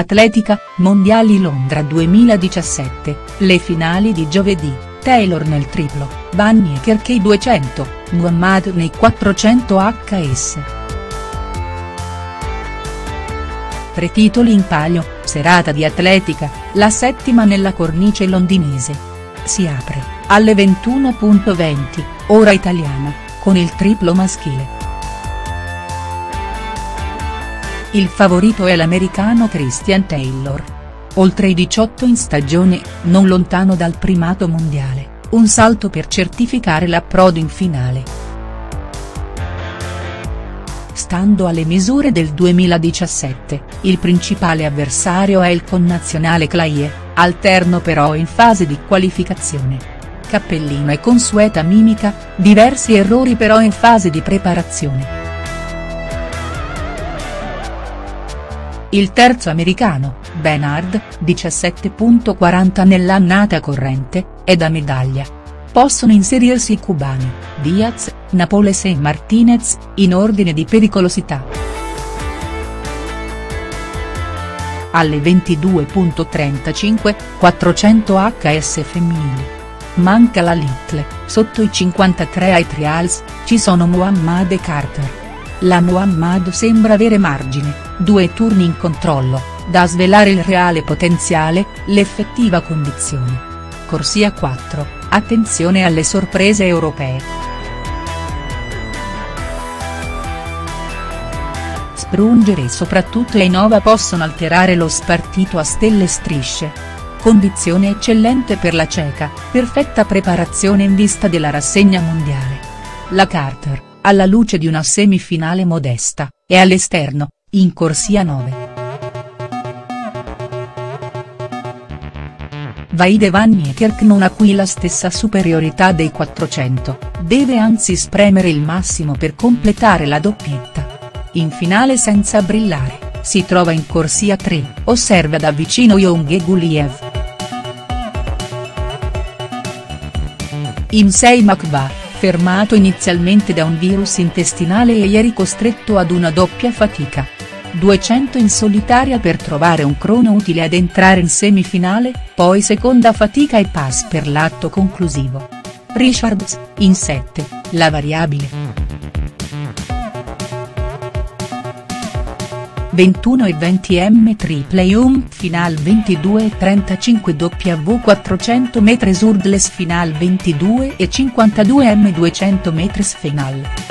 Atletica, Mondiali Londra 2017, le finali di giovedì, Taylor nel triplo, Van Niekerk nei 200, Muhammad nei 400 hs. Tre titoli in palio, serata di atletica, la settima nella cornice londinese. Si apre, alle 21:20, ora italiana, con il triplo maschile. Il favorito è l'americano Christian Taylor. Oltre i 18 in stagione, non lontano dal primato mondiale, un salto per certificare l'approdo in finale. Stando alle misure del 2017, il principale avversario è il connazionale Claye, alterno però in fase di qualificazione. Cappellino e consueta mimica, diversi errori però in fase di preparazione. Il terzo americano, Bernard, 17.40 nell'annata corrente, è da medaglia. Possono inserirsi i cubani, Diaz, Napoles e Martinez, in ordine di pericolosità. Alle 22:35, 400 hs femminili. Manca la Little, sotto i 53 ai trials, ci sono Muhammad e Carter. La Muhammad sembra avere margine, 2 turni in controllo, da svelare il reale potenziale, l'effettiva condizione. Corsia 4, attenzione alle sorprese europee. Sprunger e soprattutto Hejnova possono alterare lo spartito a stelle e strisce. Condizione eccellente per la ceca, perfetta preparazione in vista della rassegna mondiale. La Carter, alla luce di una semifinale modesta, è all'esterno, in corsia 9. Wayde Van Niekerk non ha qui la stessa superiorità dei 400, deve anzi spremere il massimo per completare la doppietta. In finale senza brillare, si trova in corsia 3, osserva da vicino Yonge Gugliev. In 6 Muhammad, fermato inizialmente da un virus intestinale e ieri costretto ad una doppia fatica. 200 in solitaria per trovare un crono utile ad entrare in semifinale, poi seconda fatica e pass per l'atto conclusivo. Richards, in 7, la variabile. 21:20 triple jump final 22:35 W 400 m hurdles final 22:52 M 200 m final.